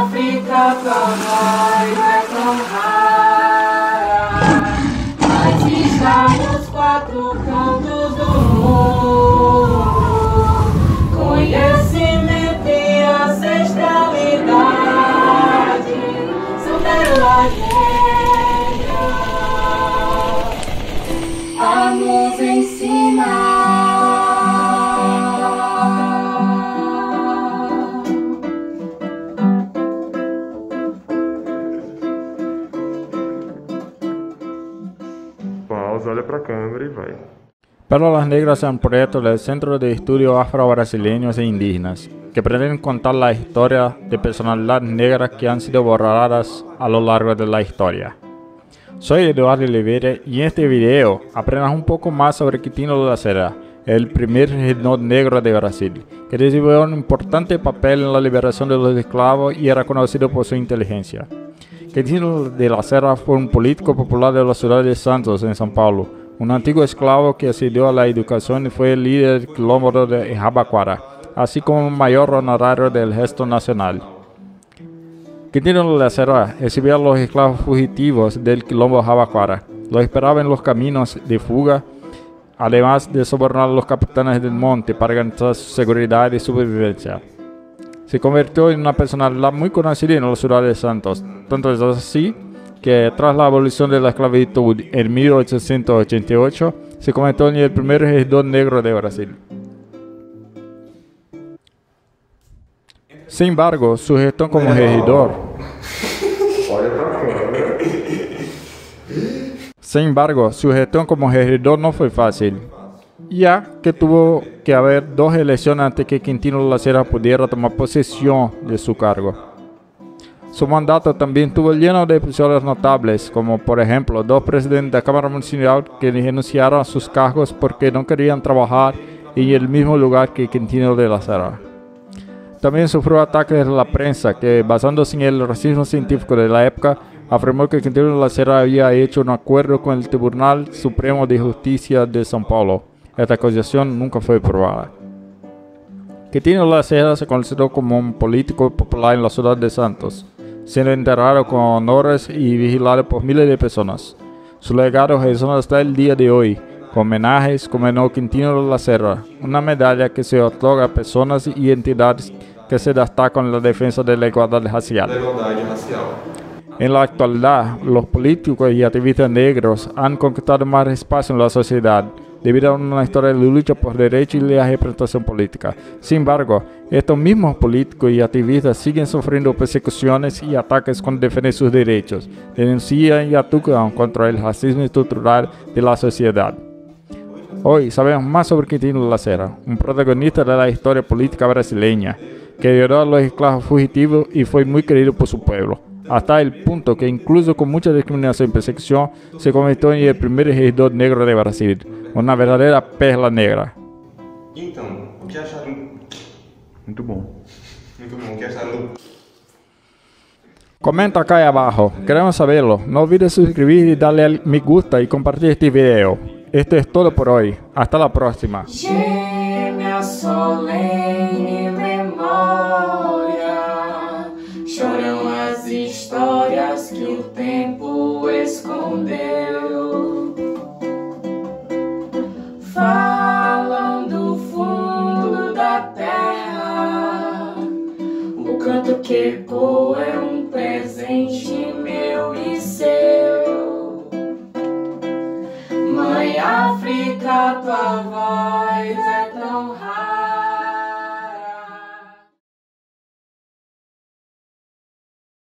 África pra nós é tão rara. Mas está nos quatro cantos do mundo. Conhecimento e ancestralidade são Perlas Negras a nos ensinar. Olha para a câmera e vai. Perlas Negras é um projeto do Centro de Estudios Afro-Brasileños e Indígenas que pretende contar a história de personalidades negras que han sido borradas a lo largo de la historia. Soy Eduardo Oliveira e neste vídeo aprendas um pouco mais sobre Quintino de Lacerda, o primeiro regidor negro de Brasil, que desempenhou um importante papel na liberação de los esclavos e era conhecido por sua inteligência. Quintino de Lacerda fue un político popular de la ciudad de Santos, en São Paulo, un antiguo esclavo que accedió a la educación y fue el líder del Quilombo de Jabaquara, así como mayor honorario del gesto nacional. Quintino de Lacerda recibía a los esclavos fugitivos del Quilombo de Jabaquara, los esperaba en los caminos de fuga, además de sobornar a los capitanes del monte para garantizar su seguridad y supervivencia. Se convirtió en una personalidad muy conocida en la ciudad de Santos, tanto es así que tras la abolición de la esclavitud en 1888 se convirtió en el primer regidor negro de Brasil. Sin embargo, su gestión como regidor no fue fácil, ya que tuvo que haber dos elecciones antes que Quintino de Lacerda pudiera tomar posesión de su cargo. Su mandato también estuvo lleno de episodios notables, como por ejemplo dos presidentes de la Cámara Municipal que renunciaron a sus cargos porque no querían trabajar en el mismo lugar que Quintino de Lacerda. También sufrió ataques de la prensa que, basándose en el racismo científico de la época, afirmó que Quintino de Lacerda había hecho un acuerdo con el Tribunal Supremo de Justicia de São Paulo. Esta acusación nunca fue probada. Quintino de Lacerda se consideró como un político popular en la ciudad de Santos, siendo enterrado con honores y vigilado por miles de personas. Su legado resona hasta el día de hoy, con homenajes como el Quintino de Lacerda, una medalla que se otorga a personas y entidades que se destacan en la defensa de la igualdad racial. En la actualidad, los políticos y activistas negros han conquistado más espacio en la sociedad, debido a una historia de lucha por derechos y la representación política. Sin embargo, estos mismos políticos y activistas siguen sufriendo persecuciones y ataques contra defender sus derechos, denuncian y atacan contra el racismo estructural de la sociedad. Hoy sabemos más sobre Quintino de Lacerda, un protagonista de la historia política brasileña, que ayudó a los esclavos fugitivos y fue muy querido por su pueblo, hasta el punto que incluso con mucha discriminación y persecución se convirtió en el primer regidor negro de Brasil, una verdadera perla negra. Então, o que acharam? Muito bom. Muito bom, o que acharam? Comenta acá abajo, queremos saberlo. No olvides suscribir y darle al me gusta y compartir este video. Esto es todo por hoy, hasta la próxima. Histórias que o tempo escondeu falam do fundo da terra. O canto que ecoa é um presente meu e seu. Mãe África, tua voz